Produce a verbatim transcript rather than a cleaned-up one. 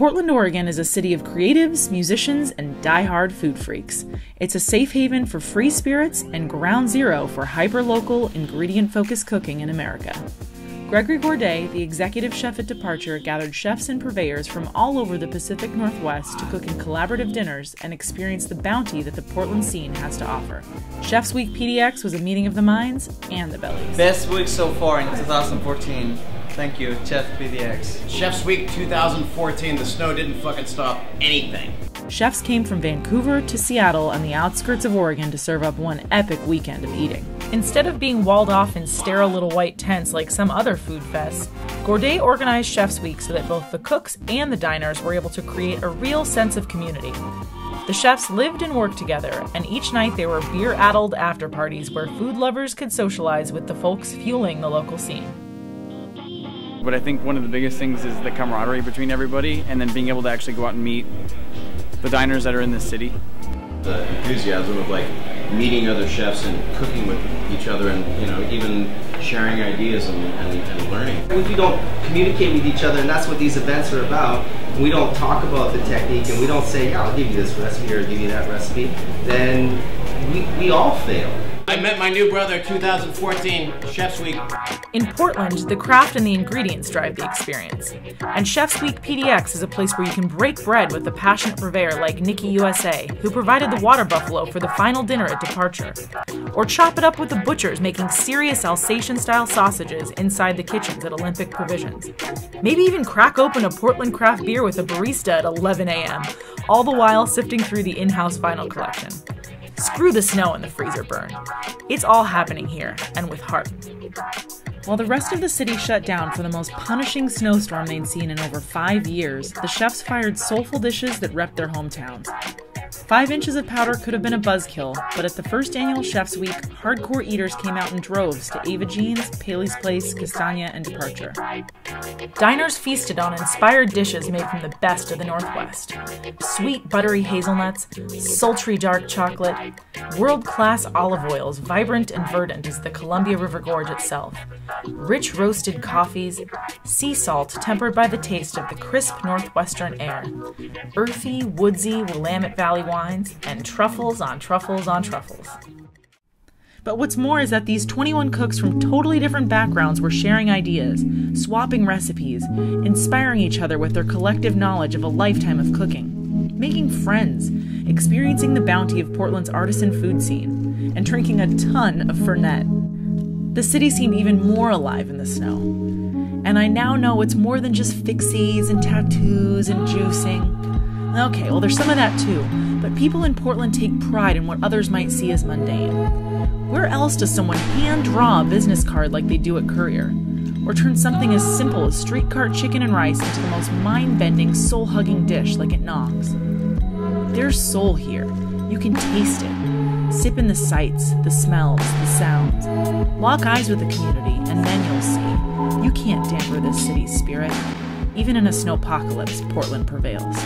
Portland, Oregon is a city of creatives, musicians, and die-hard food freaks. It's a safe haven for free spirits and ground zero for hyper-local, ingredient-focused cooking in America. Gregory Gourdet, the executive chef at Departure, gathered chefs and purveyors from all over the Pacific Northwest to cook in collaborative dinners and experience the bounty that the Portland scene has to offer. Chef's Week P D X was a meeting of the minds and the bellies. Best week so far in two thousand fourteen. Thank you, Chef P D X. Chef's Week two thousand fourteen, the snow didn't fucking stop anything. Chefs came from Vancouver to Seattle and the outskirts of Oregon to serve up one epic weekend of eating. Instead of being walled off in sterile little white tents like some other food fests, Gourdet organized Chef's Week so that both the cooks and the diners were able to create a real sense of community. The chefs lived and worked together, and each night there were beer-addled after-parties where food lovers could socialize with the folks fueling the local scene. But I think one of the biggest things is the camaraderie between everybody, and then being able to actually go out and meet the diners that are in this city. The enthusiasm of like meeting other chefs and cooking with each other, and you know, even sharing ideas and, and, and learning. If we don't communicate with each other, and that's what these events are about, and we don't talk about the technique, and we don't say, yeah, I'll give you this recipe or I'll give you that recipe, then we, we all fail. I met my new brother, two thousand fourteen, Chef's Week. In Portland, the craft and the ingredients drive the experience. And Chef's Week P D X is a place where you can break bread with a passionate purveyor like Nikki U S A, who provided the water buffalo for the final dinner at Departure. Or chop it up with the butchers making serious Alsatian-style sausages inside the kitchens at Olympic Provisions. Maybe even crack open a Portland craft beer with a barista at eleven A M, all the while sifting through the in-house vinyl collection. Screw the snow and the freezer burn. It's all happening here, and with heart. While the rest of the city shut down for the most punishing snowstorm they'd seen in over five years, the chefs fired soulful dishes that repped their hometowns. Five inches of powder could have been a buzzkill, but at the first annual Chef's Week, hardcore eaters came out in droves to Ava Gene's, Paley's Place, Castagna, and Departure. Diners feasted on inspired dishes made from the best of the Northwest. Sweet, buttery hazelnuts, sultry dark chocolate, world-class olive oils, vibrant and verdant as the Columbia River Gorge itself, rich roasted coffees, sea salt tempered by the taste of the crisp northwestern air, earthy, woodsy Willamette Valley wines, and truffles on truffles on truffles. But what's more is that these twenty-one cooks from totally different backgrounds were sharing ideas, swapping recipes, inspiring each other with their collective knowledge of a lifetime of cooking, making friends, experiencing the bounty of Portland's artisan food scene, and drinking a ton of Fernet. The city seemed even more alive in the snow. And I now know it's more than just fixies and tattoos and juicing. Okay, well, there's some of that too, but people in Portland take pride in what others might see as mundane. Where else does someone hand-draw a business card like they do at Courier? Or turn something as simple as street cart chicken and rice into the most mind-bending, soul-hugging dish like at Knox? There's soul here. You can taste it. Sip in the sights, the smells, the sounds. Lock eyes with the community, and then you'll see. You can't damper this city's spirit. Even in a snowpocalypse, Portland prevails.